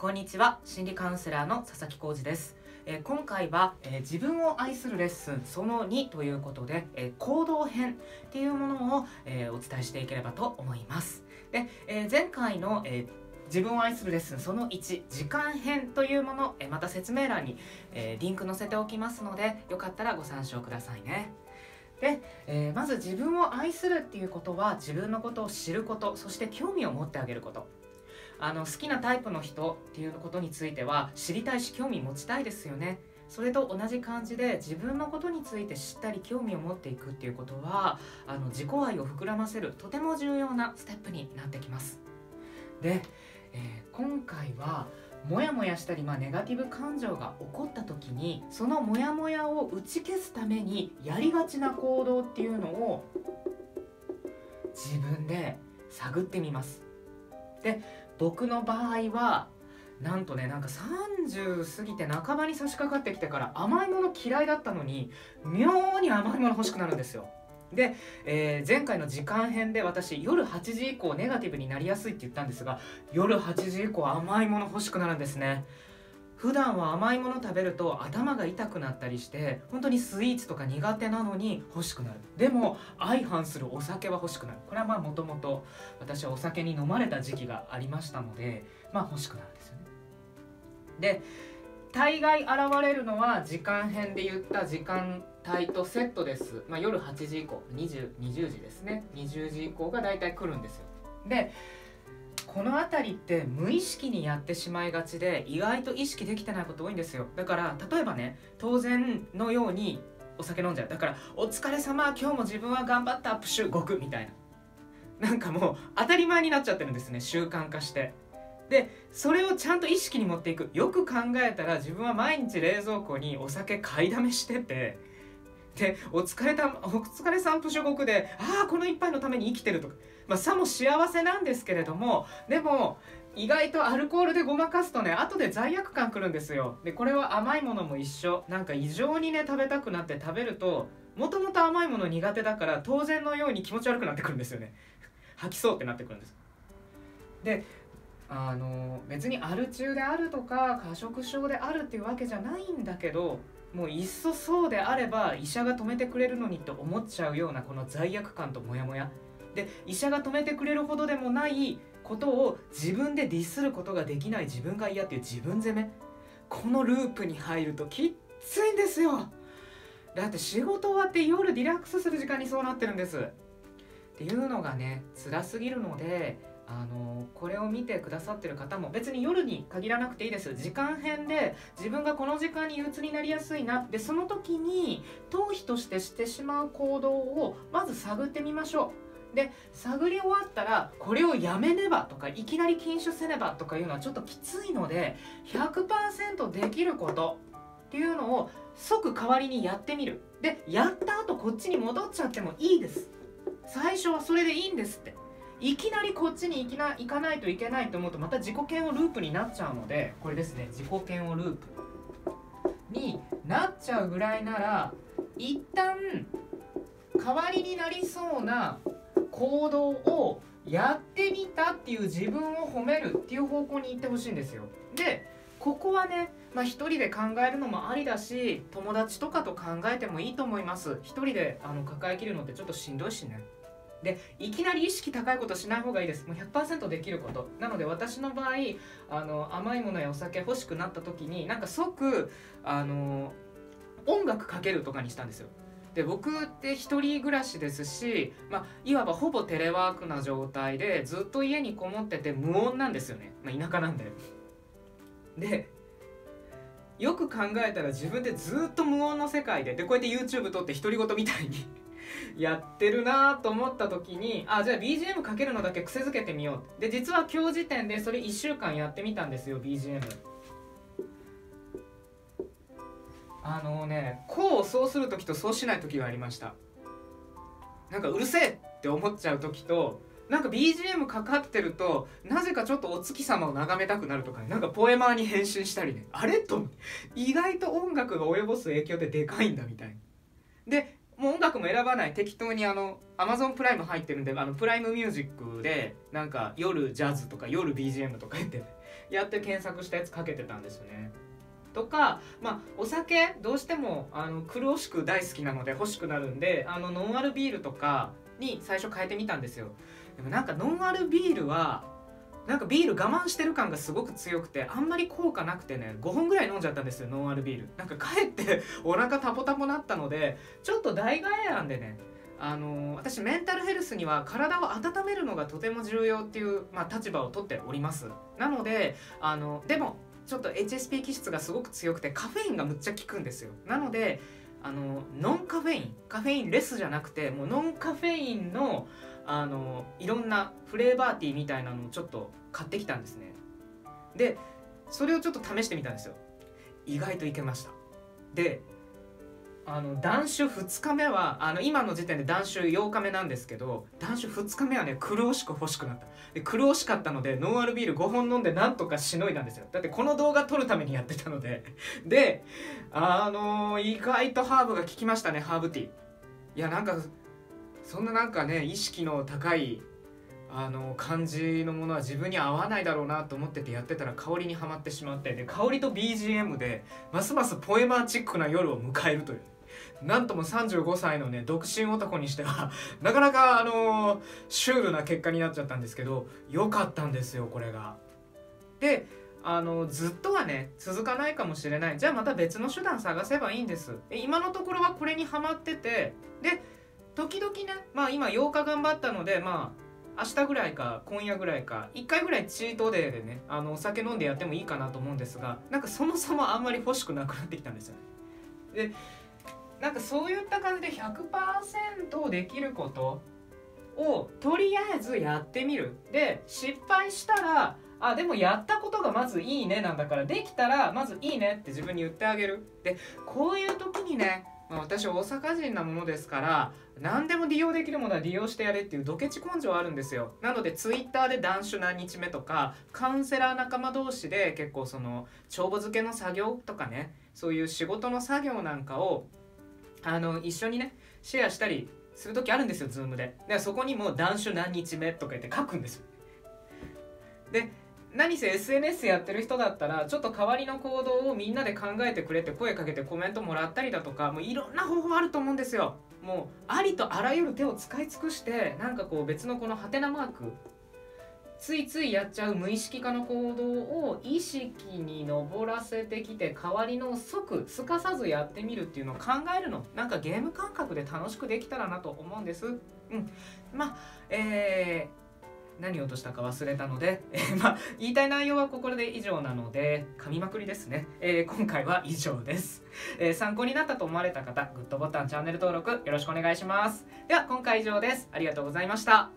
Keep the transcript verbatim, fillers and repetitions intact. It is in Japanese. こんにちは、心理カウンセラーの佐々木浩二です。えー、今回は、えー、自分を愛するレッスンそのにということで、えー、行動編っていうものを、えー、お伝えしていければと思います。で、えー、前回の、えー自分を愛するレッスンそのいち時間編というもの、えまた説明欄に、えー、リンク載せておきますので、よかったらご参照くださいね。で、えー、まず自分を愛するっていうことは、自分のことを知ること、そして興味を持ってあげること。あの好きなタイプの人っていうことについては知りたいし興味持ちたいですよね。それと同じ感じで、自分のことについて知ったり興味を持っていくっていうことは、あの自己愛を膨らませるとても重要なステップになってきます。で、えー、今回はモヤモヤしたり、まあ、ネガティブ感情が起こった時に、そのモヤモヤを打ち消すためにやりがちな行動っていうのを自分で探ってみます。で、僕の場合はなんとね、なんかさんじゅう過ぎて半ばに差し掛かってきてから、甘いもの嫌いだったのに妙に甘いもの欲しくなるんですよ。で、えー、前回の時間編で私、夜はちじ以降ネガティブになりやすいって言ったんですが、夜はちじ以降甘いもの欲しくなるんですね。普段は甘いもの食べると頭が痛くなったりして、本当にスイーツとか苦手なのに欲しくなる。でも相反するお酒は欲しくなる。これはまあもともと私はお酒に飲まれた時期がありましたので、まあ欲しくなるんですよね。で、大概現れるのは時間編で言った時間帯とセットです。まあ、夜はちじ以降 20, にじゅうじですね。にじゅうじ以降がだいたい来るんですよ。で、この辺りって無意識にやってしまいがちで、意外と意識できてないこと多いんですよ。だから例えばね、当然のようにお酒飲んじゃう。だから「お疲れ様、今日も自分は頑張った、プシュごく」みたいな、なんかもう当たり前になっちゃってるんですね、習慣化して。で、それをちゃんと意識に持っていく。よく考えたら自分は毎日冷蔵庫にお酒買いだめしてて、でお疲れたお疲れさんプシュごくで、ああこの一杯のために生きてるとか、まあ、さも幸せなんですけれども、でも意外とアルコールでごまかすとね、後で罪悪感くるんですよ。でこれは甘いものも一緒。なんか異常にね食べたくなって、食べると、もともと甘いもの苦手だから当然のように気持ち悪くなってくるんですよね。吐きそうってなってくるんです。で、あの別にアル中であるとか過食症であるっていうわけじゃないんだけど、もういっそそうであれば医者が止めてくれるのにと思っちゃうような、この罪悪感とモヤモヤで、医者が止めてくれるほどでもないことを自分でディスることができない自分が嫌っていう自分責め、このループに入るときっついんですよ。だって仕事終わって夜リラックスする時間にそうなってるんですっていうのがね、辛すぎるので、あのこれを見てくださってる方も別に夜に限らなくていいです。時間編で自分がこの時間に憂鬱になりやすいな、でその時に逃避としてしてしまう行動をまず探ってみましょう。で、探り終わったらこれをやめねばとか、いきなり禁酒せねばとかいうのはちょっときついので、 ひゃくパーセント できることっていうのを即代わりにやってみる。で、やった後こっちに戻っちゃってもいいです。最初はそれでいいんですって。いきなりこっちに行きな行かないといけないと思うと、また自己嫌悪ループになっちゃうので、これですね、自己嫌悪ループになっちゃうぐらいなら、一旦代わりになりそうな行動をやってみたっていう自分を褒めるっていう方向に行ってほしいんですよ。で、ここはね、まあ、一人で考えるのもありだし、友達とかと考えてもいいと思います。一人であの抱えきるのってちょっとしんどいしね。で、いきなり意識高いことしない方がいいです。もう ひゃくパーセント できることなので、私の場合あの甘いものやお酒欲しくなった時に、なんか即あの音楽かけるとかにしたんですよ。で、僕って一人暮らしですし、まあ、いわばほぼテレワークな状態でずっと家にこもってて無音なんですよね、まあ、田舎なんで。で、よく考えたら自分でずっと無音の世界で、でこうやって YouTube 撮って独り言みたいにやってるなと思った時に、あ、じゃあ ビージーエム かけるのだけ癖づけてみよう。で、実は今日時点でそれいっしゅうかんやってみたんですよ。 ビージーエム あのね、こうそうする時とそうしない時がありました。なんかうるせえって思っちゃう時と、なんか ビージーエム かかってるとなぜかちょっとお月様を眺めたくなるとか、ね、なんかポエマーに変身したりね、あれと意外と音楽が及ぼす影響ってでかいんだみたいな。で、もう音楽も選ばない、適当にあの Amazon プライム入ってるんで、あのプライムミュージックでなんか夜ジャズとか夜 ビージーエム とか言ってやって検索したやつかけてたんですよね。とか、まあ、お酒どうしてもあの苦しく大好きなので欲しくなるんで、あのノンアルビールとかに最初変えてみたんですよ。でもなんかノンアルビールはなんかビール我慢してる感がすごく強くて、あんまり効果なくてね、ごほんぐらい飲んじゃったんですよ、ノンアルビール。なんかかえってお腹タポタポなったので、ちょっと代替案でね、あのー、私メンタルヘルスには体を温めるのがとても重要っていう、まあ、立場をとっております。なのであのでもちょっと エイチエスピー 気質がすごく強くてカフェインがむっちゃ効くんですよ。なのであのノンカフェイン、カフェインレスじゃなくてもうノンカフェインのあのいろんなフレーバーティーみたいなのをちょっと買ってきたんですね。でそれをちょっと試してみたんですよ。意外といけました。であの断酒ふつかめはあの今の時点で断酒ようかめなんですけど、断酒ふつかめはね苦しく欲しくなった。で苦しかったのでノンアルビールごほん飲んでなんとかしのいだんですよ。だってこの動画撮るためにやってたのでであのー、意外とハーブが効きましたね、ハーブティー。いやなんかそんななんかね意識の高いあの感じのものは自分に合わないだろうなと思っててやってたら香りにはまってしまって、で香りと ビージーエム でますますポエマーチックな夜を迎えるという、なんともさんじゅうごさいのね独身男にしてはなかなかあのシュールな結果になっちゃったんですけど、良かったんですよこれが。であのずっとはね続かないかもしれない。じゃあまた別の手段探せばいいんです。で今のところはこれにはまってて、で時々ね、まあ今ようか頑張ったので、まあ明日ぐらいか今夜ぐらいかいっかいぐらいチートデーでねあのお酒飲んでやってもいいかなと思うんですが、なんかそもそもあんまり欲しくなくなってきたんですよね。でなんかそういった感じで ひゃくパーセント できることをとりあえずやってみる。で失敗したら、あでもやったことがまずいいねなんだから、できたらまずいいねって自分に言ってあげる。でこういう時にね、まあ、私大阪人なものですから何でも利用できるものは利用してやれっていうドケチ根性あるんですよ。なのでツイッターで断酒何日目とか、カウンセラー仲間同士で結構その帳簿漬けの作業とかね、そういう仕事の作業なんかをあの一緒にねシェアしたりする時あるんですよ、Zoom で。でそこにもう断酒何日目とか言って書くんですよ。で何せ エスエヌエス やってる人だったらちょっと代わりの行動をみんなで考えてくれって声かけてコメントもらったりだとか、もういろんな方法あると思うんですよ。もうありとあらゆる手を使い尽くして、なんかこう別のこのハテナマークついついやっちゃう無意識化の行動を意識に上らせてきて、代わりの即すかさずやってみるっていうのを考えるの、なんかゲーム感覚で楽しくできたらなと思うんです。うんまあえー何を落としたか忘れたので、えーまあ、言いたい内容はここで以上なので、噛みまくりですね、えー、今回は以上です、えー、参考になったと思われた方、グッドボタン、チャンネル登録よろしくお願いします。では今回以上です。ありがとうございました。